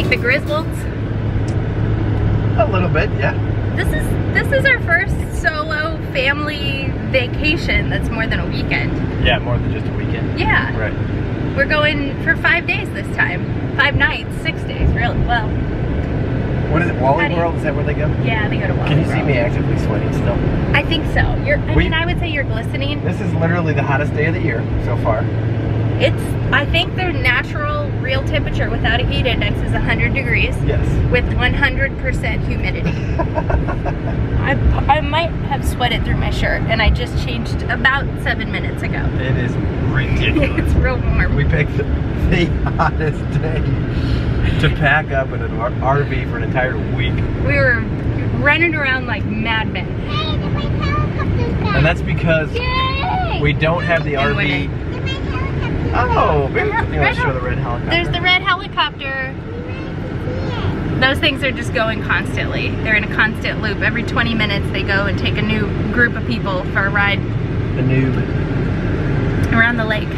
The Griswolds? A little bit, yeah. This is our first solo family vacation that's more than a weekend. Yeah, more than just a weekend. Yeah. Right. We're going for 5 days this time. 5 nights, 6 days, really. Well. What is it, Wally World? Is that where they go? Yeah, they go to Wally World. Can you see me actively sweating still? I think so. I would say you're glistening. This is literally the hottest day of the year so far. I think their natural, real temperature without a heat index is 100 degrees. Yes. With 100% humidity. I might have sweated through my shirt, and I just changed about 7 minutes ago. It is ridiculous. It's real warm. We picked the hottest day to pack up in an RV for an entire week. We were running around like madmen. Hey, my helicopter's back. And that's because we don't have the RV. Oh, maybe you want to show the red helicopter. There's the red helicopter. Those things are just going constantly. They're in a constant loop. Every 20 minutes they go and take a new group of people for a ride. A noob. Around the lake.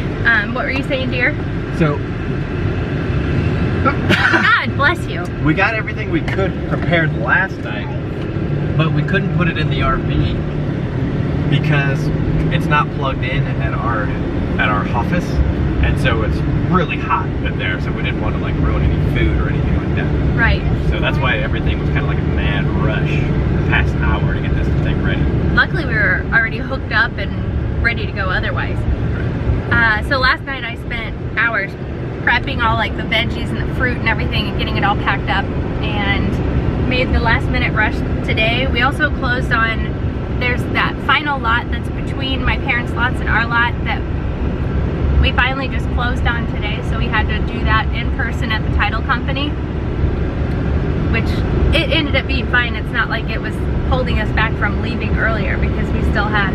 What were you saying, dear? So. God bless you. We got everything we could prepared last night, but we couldn't put it in the RV because it's not plugged in at our office. And so it's really hot in there, so we didn't want to like ruin any food or anything like that. Right. So that's why everything was kind of like a mad rush the past hour to get this thing ready. Luckily we were already hooked up and ready to go otherwise. Right. So last night I spent hours prepping all like the veggies and the fruit and everything and getting it all packed up, and made the last minute rush today. We also closed on, there's that final lot that's between my parents' lots and our lot that we finally just closed on today, so we had to do that in person at the title company, which it ended up being fine. It's not like it was holding us back from leaving earlier because we still had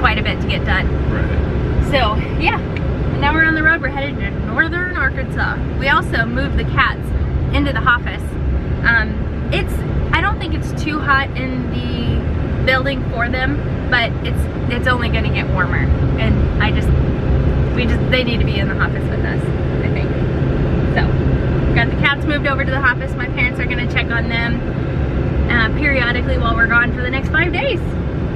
quite a bit to get done. Right. So yeah, and now we're on the road. We're headed to northern Arkansas. We also moved the cats into the office. I don't think it's too hot in the building for them, but it's only going to get warmer, and they need to be in the office with us, I think. So, got the cats moved over to the office. My parents are going to check on them periodically while we're gone for the next 5 days.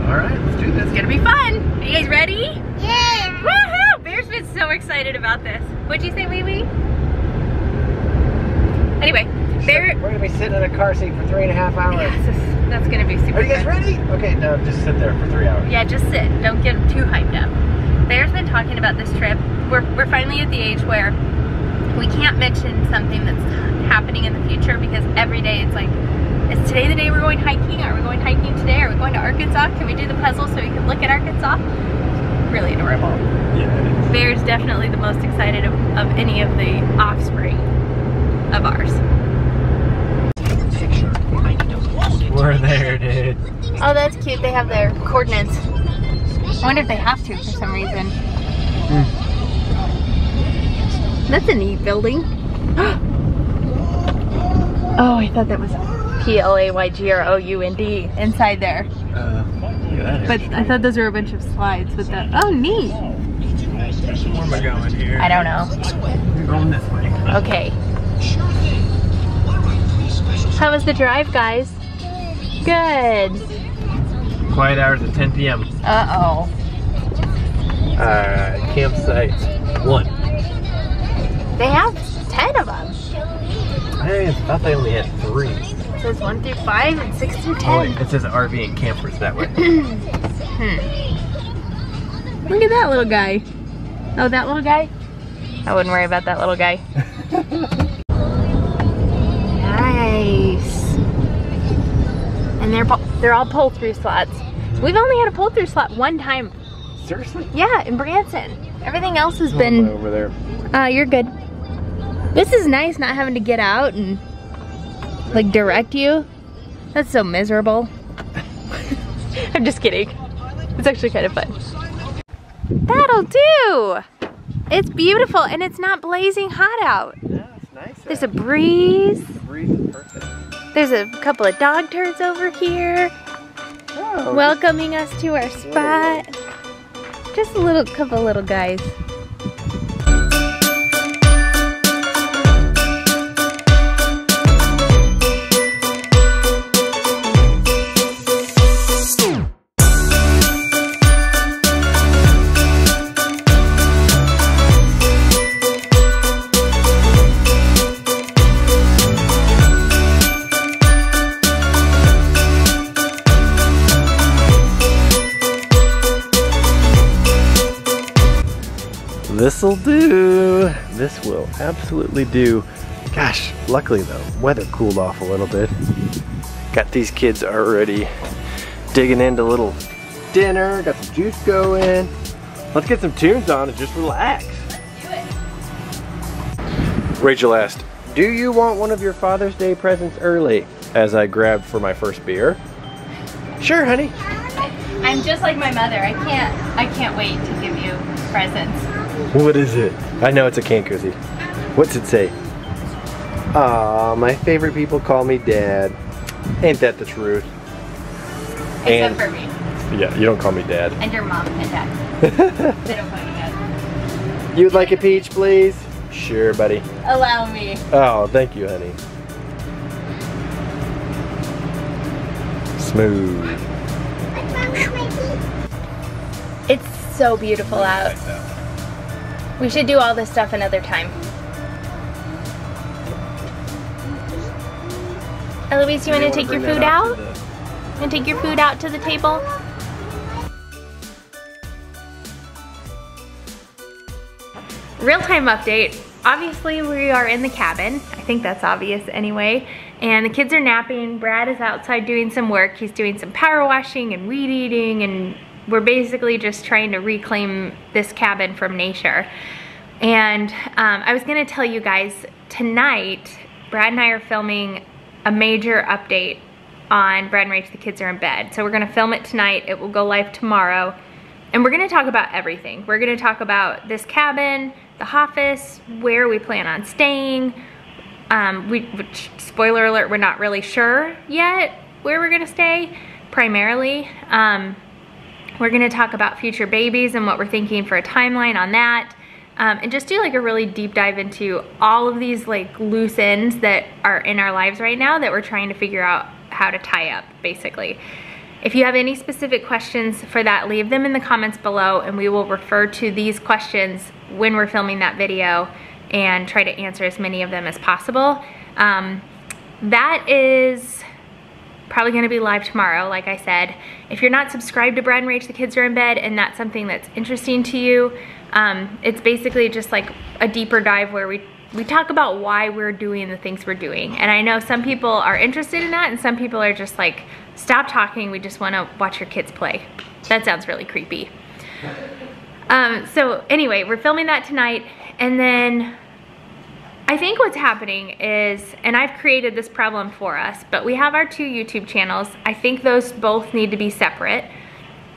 All right, let's do this. It's going to be fun. Are you guys ready? Yeah. Woohoo! Bear's been so excited about this. What'd you say, Wee-Wee? Anyway, we're going to be sitting in a car seat for 3.5 hours. Yeah, that's going to be super fun. Are you guys ready? Okay, no, just sit there for 3 hours. Yeah, just sit. Don't get too hyped up. Bear's been talking about this trip. We're finally at the age where we can't mention something that's happening in the future, because every day it's like, is today the day we're going hiking? Are we going hiking today? Are we going to Arkansas? Can we do the puzzle so we can look at Arkansas? Really adorable. Yeah. Bear's definitely the most excited of any of the offspring of ours. We're there, dude. Oh, that's cute. They have their coordinates. I wonder if they have to for some reason. Mm. That's a neat building. Oh, I thought that was PLAYGROUND inside there. But I thought those were a bunch of slides with that. Oh, neat. Where am I going here? I don't know. We're going this way. Okay. How was the drive, guys? Good. Quiet hours at 10 p.m. Uh-oh. Alright, campsite 1. They have 10 of them. I thought they only had 3. It says 1 through 5 and 6 through 10. Oh, wait, it says RV and campers that way. Look at that little guy. Oh, that little guy? I wouldn't worry about that little guy. Nice. And they're all pull-through slots. We've only had a pull-through slot one time. Seriously? Yeah, in Branson. Everything else has been over there. You're good. This is nice, not having to get out and like direct you. That's so miserable. I'm just kidding. It's actually kind of fun. That'll do. It's beautiful, and it's not blazing hot out. No, it's nice. There's a breeze. The breeze is perfect. There's a couple of dog turds over here. Oh, welcoming us to our spot. Whoa. Just a little couple little guys. This'll do. This will absolutely do. Gosh, luckily the weather cooled off a little bit. Got these kids already digging into little dinner. Got some juice going. Let's get some tunes on and just relax. Let's do it. Rachel asked, "Do you want one of your Father's Day presents early?" As I grabbed for my first beer. Sure, honey. I'm just like my mother. I can't wait to give you presents. What is it? I know it's a can koozie. What's it say? Aw, my favorite people call me Dad. Ain't that the truth? Except for me. Yeah, you don't call me Dad. And your mom and Dad. They don't call you Dad. You'd like a peach, please? Sure, buddy. Allow me. Oh, thank you, honey. Smooth. It's so beautiful out. We should do all this stuff another time. Eloise, you want to take your food out? And take your food out to the table? Real time update. Obviously, we are in the cabin. I think that's obvious anyway. And the kids are napping. Brad is outside doing some work. He's doing some power washing and weed eating, and we're basically just trying to reclaim this cabin from nature. And I was gonna tell you guys, tonight, Brad and I are filming a major update on Brad and Rach, the kids are in bed. So we're gonna film it tonight, it will go live tomorrow. And we're gonna talk about everything. We're gonna talk about this cabin, the office, where we plan on staying. Which, spoiler alert, we're not really sure yet where we're gonna stay, primarily. We're gonna talk about future babies and what we're thinking for a timeline on that. And just do like a really deep dive into all of these like loose ends that are in our lives right now that we're trying to figure out how to tie up, basically. If you have any specific questions for that, leave them in the comments below and we will refer to these questions when we're filming that video and try to answer as many of them as possible. That is probably gonna be live tomorrow, like I said. If you're not subscribed to Brad and Rach, the kids are in bed, and that's something that's interesting to you, it's basically just like a deeper dive where we talk about why we're doing the things we're doing. And I know some people are interested in that, and some people are just like, stop talking, we just wanna watch your kids play. That sounds really creepy. So anyway, we're filming that tonight, and then I think what's happening is, and I've created this problem for us, but we have our two YouTube channels. I think those both need to be separate.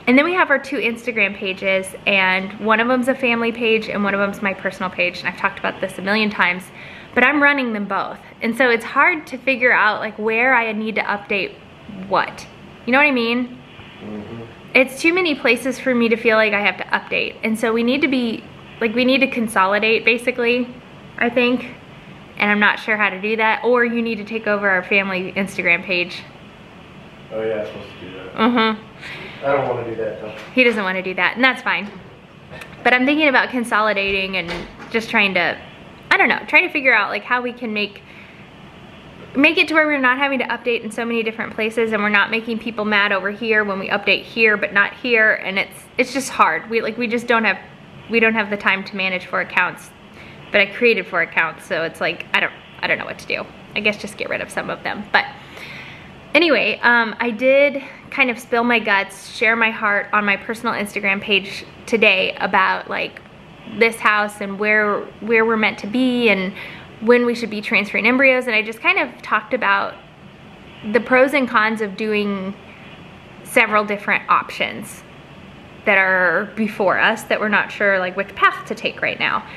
And then we have our two Instagram pages, and one of them's a family page and one of them's my personal page, and I've talked about this a million times, but I'm running them both. And so it's hard to figure out like where I need to update what. You know what I mean? Mm-hmm. It's too many places for me to feel like I have to update. And so we need to be, like we need to consolidate basically, I think, and I'm not sure how to do that, or you need to take over our family Instagram page. Oh yeah, I'm supposed to do that. Mm-hmm. I don't want to do that though. He doesn't want to do that, and that's fine. But I'm thinking about consolidating and just trying to, I don't know, try to figure out like how we can make it to where we're not having to update in so many different places, and we're not making people mad over here when we update here but not here, and it's just hard. We don't have the time to manage four accounts. But I created four accounts, so it's like, I don't know what to do. I guess just get rid of some of them. But anyway, I did kind of spill my guts, share my heart on my personal Instagram page today about like this house and where we're meant to be and when we should be transferring embryos. And I just kind of talked about the pros and cons of doing several different options. that are before us that we're not sure like which path to take right now.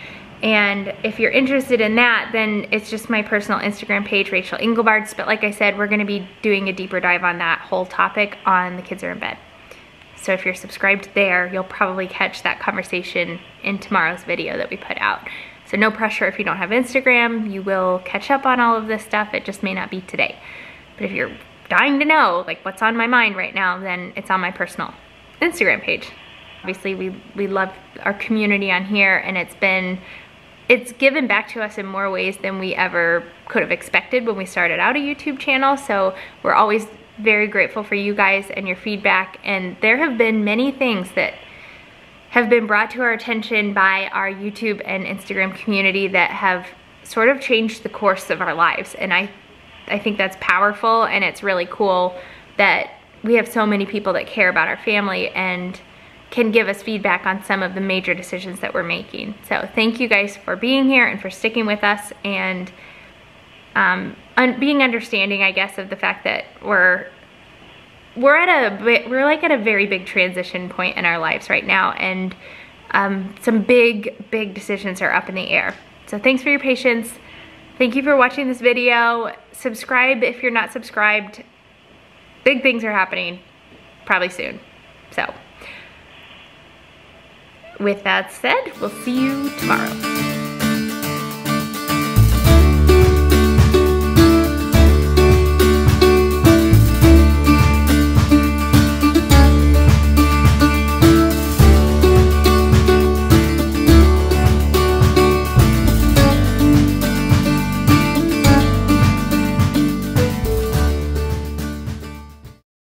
And if you're interested in that, then it's just my personal Instagram page, Rachel Engelbarts. But like I said, we're going to be doing a deeper dive on that whole topic on The Kids Are in Bed. So if you're subscribed there, you'll probably catch that conversation in tomorrow's video that we put out. So no pressure if you don't have Instagram. You will catch up on all of this stuff. It just may not be today. But if you're dying to know like what's on my mind right now, then it's on my personal Instagram page. Obviously, we love our community on here, and it's given back to us in more ways than we ever could have expected when we started out a YouTube channel. So we're always very grateful for you guys and your feedback. And there have been many things that have been brought to our attention by our YouTube and Instagram community that have sort of changed the course of our lives. And I think that's powerful, and it's really cool that we have so many people that care about our family and can give us feedback on some of the major decisions that we're making. So thank you guys for being here and for sticking with us, and being understanding, I guess, of the fact that we're like at a very big transition point in our lives right now, and some big decisions are up in the air. So thanks for your patience. Thank you for watching this video. Subscribe if you're not subscribed. Big things are happening probably soon. So with that said, we'll see you tomorrow.